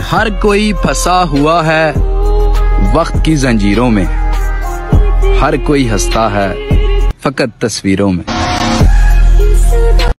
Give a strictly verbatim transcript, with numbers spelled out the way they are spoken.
और हर कोई फंसा हुआ है वक्त की जंजीरों में, हर कोई हंसता है फकत तस्वीरों में।